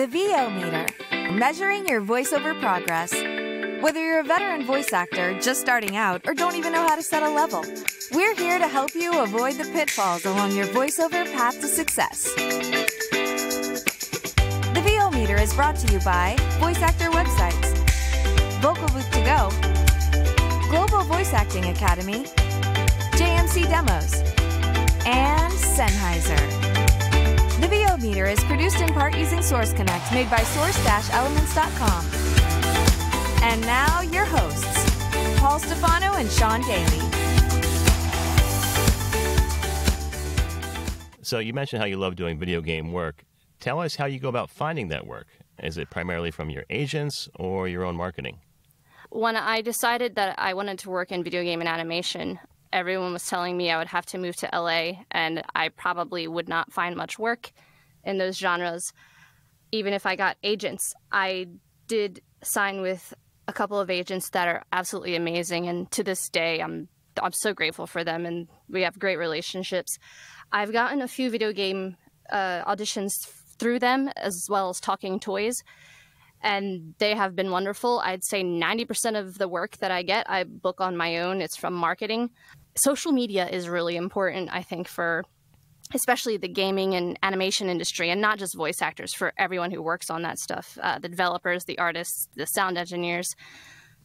The VO Meter, measuring your voiceover progress. Whether you're a veteran voice actor just starting out or don't even know how to set a level, we're here to help you avoid the pitfalls along your voiceover path to success. The VO Meter is brought to you by Voice Actor Websites, Vocal Booth to Go, Global Voice Acting Academy, JMC Demos, and Sennheiser. The VO Meter is produced in part using Source Connect, made by Source-Elements.com. And now, your hosts, Paul Stefano and Sean Daly. So you mentioned how you love doing video game work. Tell us how you go about finding that work. Is it primarily from your agents or your own marketing? When I decided that I wanted to work in video game and animation, everyone was telling me I would have to move to LA and I probably would not find much work in those genres, even if I got agents. I did sign with a couple of agents that are absolutely amazing, and to this day I'm so grateful for them, and we have great relationships. I've gotten a few video game auditions through them, as well as Talking Toys, and they have been wonderful. I'd say 90% of the work that I get, I book on my own. It's from marketing. Social media is really important, I think, for especially the gaming and animation industry, and not just voice actors, for everyone who works on that stuff, the developers, the artists, the sound engineers.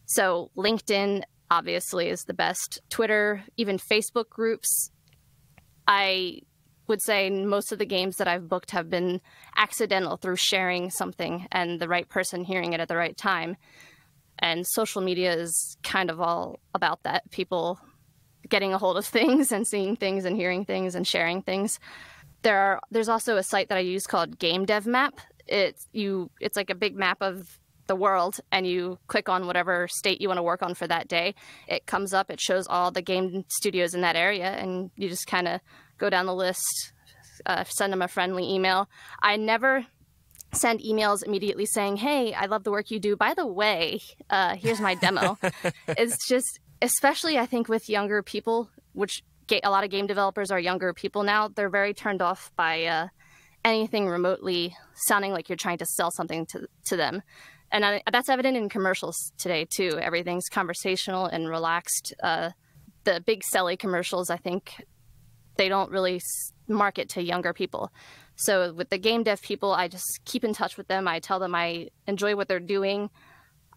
So LinkedIn, obviously, is the best. Twitter, even Facebook groups. I would say most of the games that I've booked have been accidental through sharing something and the right person hearing it at the right time. And social media is kind of all about that. People getting a hold of things and seeing things and hearing things and sharing things. There's also a site that I use called Game Dev Map. It's like a big map of the world, and you click on whatever state you want to work on for that day. It comes up, it shows all the game studios in that area, and you just kind of go down the list, send them a friendly email. I never send emails immediately saying, hey, I love the work you do. By the way, here's my demo. It's just, especially I think with younger people, which a lot of game developers are younger people now, they're very turned off by anything remotely sounding like you're trying to sell something to them. And that's evident in commercials today, too. Everything's conversational and relaxed. The big selly commercials, I think, they don't really market to younger people. So with the game dev people, I just keep in touch with them. I tell them I enjoy what they're doing.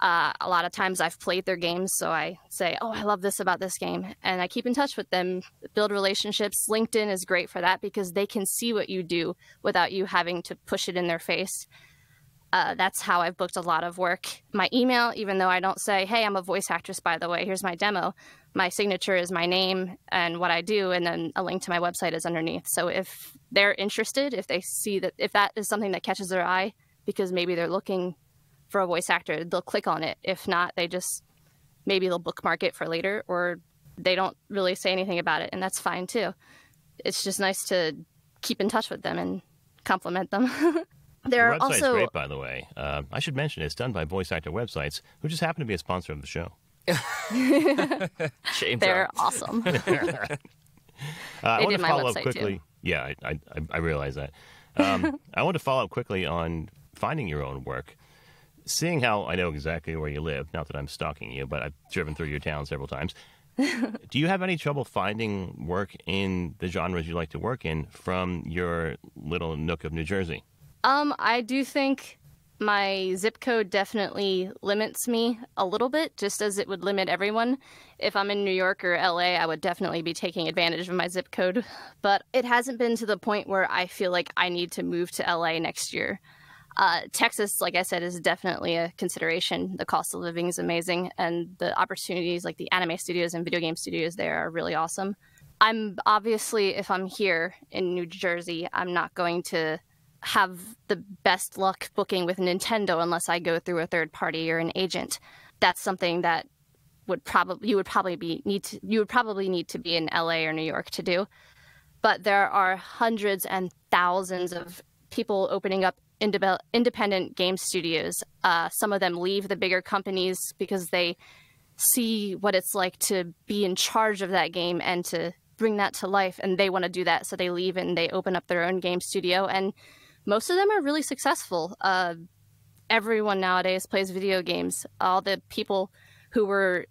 A lot of times I've played their games, so I say, oh, I love this about this game. And I keep in touch with them, build relationships. LinkedIn is great for that because they can see what you do without you having to push it in their face. That's how I've booked a lot of work. My email, even though I don't say, hey, I'm a voice actress, by the way, here's my demo. My signature is my name and what I do, and then a link to my website is underneath. So if they're interested, if they see that, if that is something that catches their eye, because maybe they're looking for a voice actor, they'll click on it. If not, they just, maybe they'll bookmark it for later, or they don't really say anything about it, and that's fine too. It's just nice to keep in touch with them and compliment them. There are also great, by the way. I should mention it's done by Voice Actor Websites, who just happen to be a sponsor of the show. They're awesome. I want to follow up quickly. Too. Yeah, I realize that. I want to follow up quickly on finding your own work. Seeing how I know exactly where you live, not that I'm stalking you, but I've driven through your town several times. Do you have any trouble finding work in the genres you like to work in from your little nook of New Jersey? I do think my zip code definitely limits me a little bit, just as it would limit everyone. If I'm in New York or LA, I would definitely be taking advantage of my zip code. But it hasn't been to the point where I feel like I need to move to LA next year. Texas, like I said, is definitely a consideration. The cost of living is amazing, and the opportunities, like the anime studios and video game studios there, are really awesome. I'm obviously, if I'm here in New Jersey, I'm not going to have the best luck booking with Nintendo unless I go through a third party or an agent. That's something that would probably you would probably need to be in LA or New York to do. But there are hundreds and thousands of people opening up independent game studios. Some of them leave the bigger companies because they see what it's like to be in charge of that game and to bring that to life, and they want to do that, so they leave and they open up their own game studio. And most of them are really successful. Everyone nowadays plays video games. All the people who were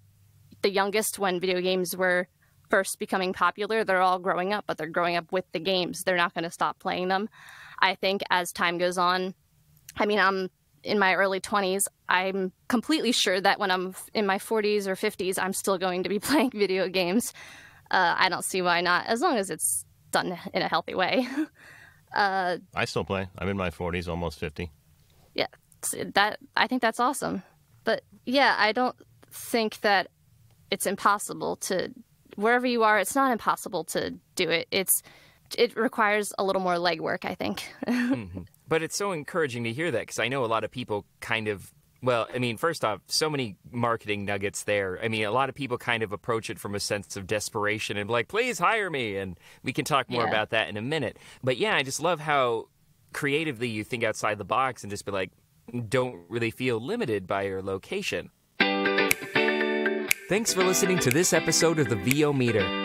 the youngest when video games were first becoming popular, they're all growing up, but they're growing up with the games. They're not going to stop playing them. I think as time goes on, I mean, I'm in my early 20s. I'm completely sure that when I'm in my 40s or 50s, I'm still going to be playing video games. I don't see why not, as long as it's done in a healthy way. I still play. I'm in my 40s, almost 50. Yeah, that I think that's awesome. But yeah, I don't think that it's impossible to, wherever you are, it's not impossible to do it. It requires a little more legwork, I think. Mm-hmm. But it's so encouraging to hear that, because I know a lot of people kind of, well, I mean, first off, so many marketing nuggets there. I mean, a lot of people kind of approach it from a sense of desperation and be like, please hire me. And we can talk more about that in a minute. But yeah, I just love how creatively you think outside the box and just be like, don't really feel limited by your location. Thanks for listening to this episode of the VO Meter.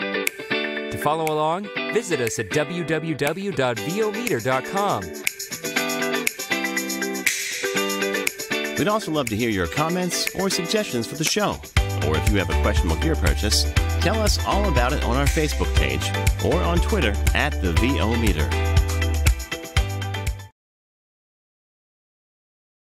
To follow along, visit us at www.vometer.com. We'd also love to hear your comments or suggestions for the show. Or if you have a questionable gear purchase, tell us all about it on our Facebook page or on Twitter at the VO Meter.